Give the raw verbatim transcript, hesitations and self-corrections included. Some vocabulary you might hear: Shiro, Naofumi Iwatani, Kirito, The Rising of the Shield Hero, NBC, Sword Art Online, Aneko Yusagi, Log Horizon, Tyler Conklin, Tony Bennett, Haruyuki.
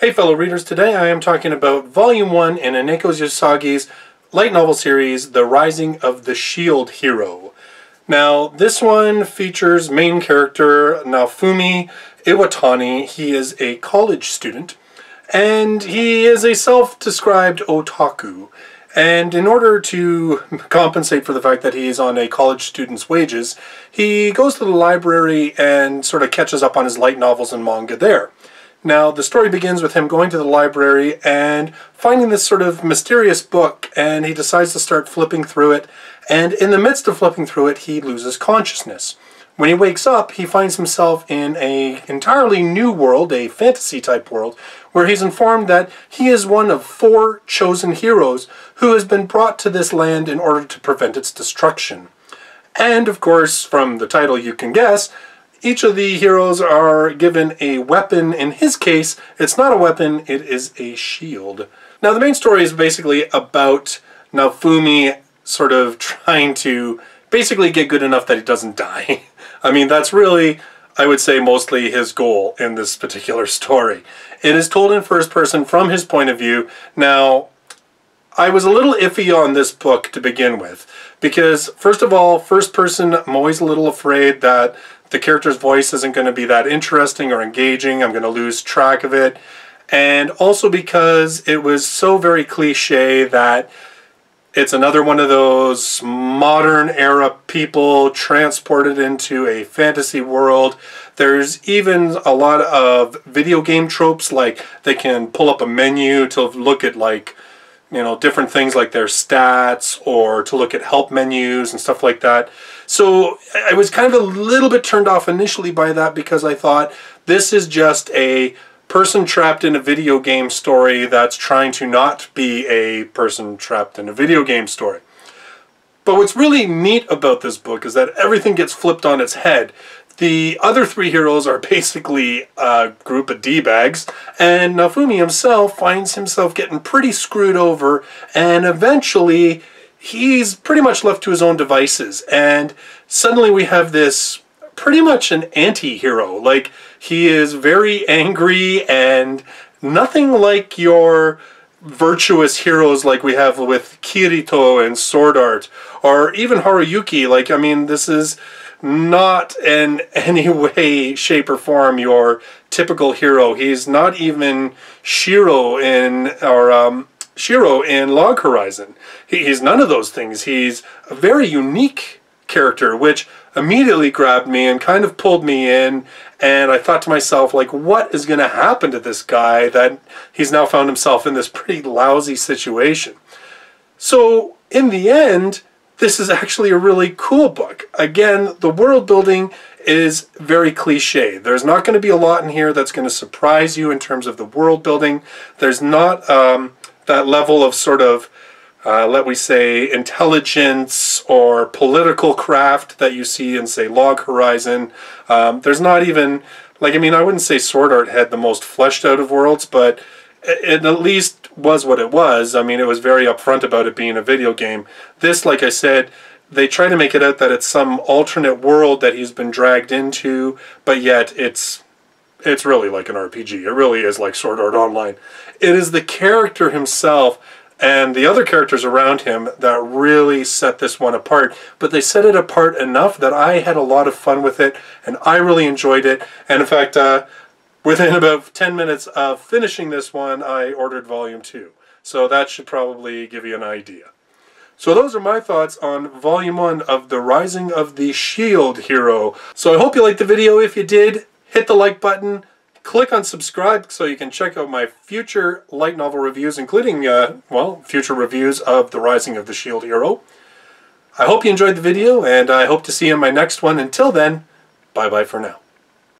Hey fellow readers, today I am talking about Volume one in Aneko Yusagi's light novel series, The Rising of the Shield Hero. Now, this one features main character Naofumi Iwatani. He is a college student, and he is a self-described otaku. And in order to compensate for the fact that he's on a college student's wages, he goes to the library and sort of catches up on his light novels and manga there. Now, the story begins with him going to the library and finding this sort of mysterious book, and he decides to start flipping through it, and in the midst of flipping through it, he loses consciousness. When he wakes up, he finds himself in an entirely new world, a fantasy-type world, where he's informed that he is one of four chosen heroes who has been brought to this land in order to prevent its destruction. And, of course, from the title you can guess, each of the heroes are given a weapon. In his case, it's not a weapon, it is a shield. Now, the main story is basically about Naofumi sort of trying to basically get good enough that he doesn't die. I mean, that's really, I would say, mostly his goal in this particular story. It is told in first person from his point of view. Now, I was a little iffy on this book to begin with, because first of all, first person, I'm always a little afraid that the character's voice isn't going to be that interesting or engaging. I'm going to lose track of it. And also because it was so very cliche that it's another one of those modern era people transported into a fantasy world. There's even a lot of video game tropes, like they can pull up a menu to look at, like, you know, different things like their stats, or to look at help menus and stuff like that. So I was kind of a little bit turned off initially by that, because I thought this is just a person trapped in a video game story that's trying to not be a person trapped in a video game story. But what's really neat about this book is that everything gets flipped on its head. The other three heroes are basically a group of D-bags, and Naofumi himself finds himself getting pretty screwed over, and eventually he's pretty much left to his own devices, and suddenly we have this pretty much an anti-hero. Like, he is very angry and nothing like your virtuous heroes like we have with Kirito and Sword Art, or even Haruyuki. Like, I mean, this is not in any way, shape, or form your typical hero. He's not even Shiro in or um, Shiro in Log Horizon. He, he's none of those things. He's a very unique character, which immediately grabbed me and kind of pulled me in. And I thought to myself, like, what is going to happen to this guy that he's now found himself in this pretty lousy situation? So in the end, this is actually a really cool book. Again, the world building is very cliche. There's not going to be a lot in here that's going to surprise you in terms of the world building. There's not um, that level of sort of, uh, let we say, intelligence or political craft that you see in, say, Log Horizon. Um, there's not even, like, I mean, I wouldn't say Sword Art had the most fleshed out of worlds, but it at least was what it was. I mean, it was very upfront about it being a video game. This, like I said, they try to make it out that it's some alternate world that he's been dragged into, but yet it's it's really like an R P G. It really is like Sword Art Online. It is the character himself and the other characters around him that really set this one apart, but they set it apart enough that I had a lot of fun with it, and I really enjoyed it. And in fact, uh, within about ten minutes of finishing this one, I ordered Volume two. So that should probably give you an idea. So those are my thoughts on Volume one of The Rising of the Shield Hero. So I hope you liked the video. If you did, hit the like button. Click on subscribe so you can check out my future light novel reviews, including, uh, well, future reviews of The Rising of the Shield Hero. I hope you enjoyed the video, and I hope to see you in my next one. Until then, bye-bye for now.